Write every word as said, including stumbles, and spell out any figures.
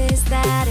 is that